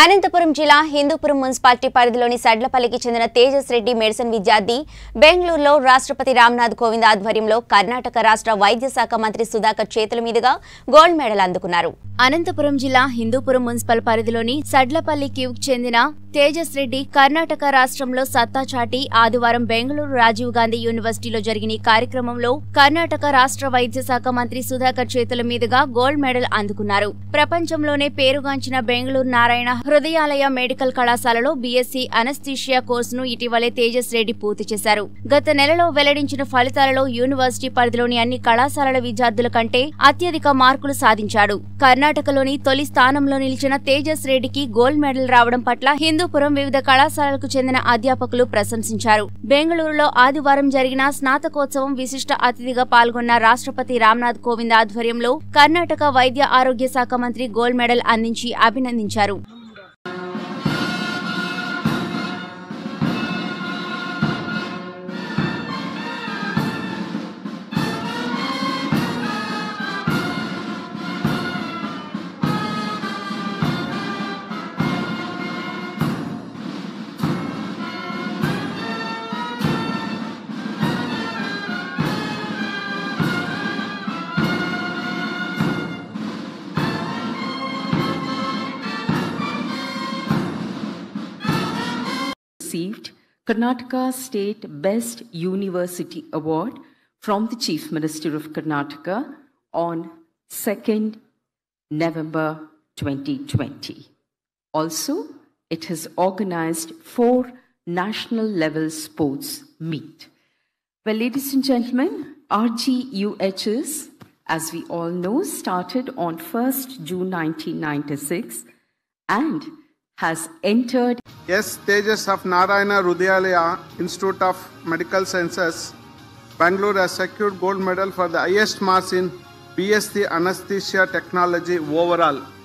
అనంతపురం జిల్లా హిందూపురం మున్సిపాలిటీ పరిధిలోని సడ్లపల్లికి చెందిన తేజస్ రెడ్డి మెడిసిన్ విద్యార్థి బెంగళూరులో రాష్ట్రపతి రామ్నాథ్ కోవింద్ ఆధ్వర్యంలో కర్ణాటక రాష్ట్ర వైద్య శాఖ మంత్రి సుధాకర్ చేతుల మీదుగా గోల్డ్ మెడల్ అందుకున్నారు. అనంతపురం జిల్లా హిందూపురం మున్సిపల్ పరిధిలోని సడ్లపల్లి క్యూకు చెందిన తేజస్ రెడ్డి కర్ణాటక రాష్ట్రంలో సత్తా చాటి ఆదివారం బెంగళూరు రాజీవ్ గాంధీ యూనివర్సిటీలో జరిగిన కార్యక్రమంలో కర్ణాటక రాష్ట్ర వైద్య శాఖ మంత్రి సుధాకర్ చేతుల మీదుగా గోల్డ్ మెడల్ అందుకున్నారు. ప్రపంచంలోనే పేరుగాంచిన బెంగళూరు నారాయణ హృదయాలయ మెడికల్ కళాశాలలో బీఎస్సీ అనస్థీషియా కోర్సును ఇటీవలే తేజస్ రెడ్డి పూర్తి చేశారు. గత నెలలో వెల్లడించిన ఫలితాలలో యూనివర్సిటీ పరిధిలోని అన్ని కళాశాలల విద్యార్థుల కంటే అత్యధిక మార్కులు సాధించాడు. కర్ణాటకలోని తొలి స్థానంలో నిలిచిన తేజస్ రెడ్డికి గోల్డ్ మెడల్ రావడం పట్ల హిందూపురం వివిధ కళాశాలలకు చెందిన అధ్యాపకులు ప్రశంసించారు. బెంగళూరులో ఆదివారం జరిగిన స్నాతకోత్సవం విశిష్ట అతిథిగా పాల్గొన్న రాష్ట్రపతి రామ్నాథ్ కోవింద్ ఆధ్వర్యంలో కర్ణాటక వైద్య ఆరోగ్య శాఖ మంత్రి గోల్డ్ మెడల్ అందించి అభినందించారు. Received Karnataka State Best University Award from the Chief Minister of Karnataka on 2nd November 2020. Also, it has organized 4 national level sports meet. Well, ladies and gentlemen, RGUHS, as we all know, started on 1st June 1996 and has entered. Yes, Tejas of Narayana Rudhyalaya Institute of Medical Sciences, Bangalore has secured gold medal for the highest marks in BST Anesthesia Technology overall.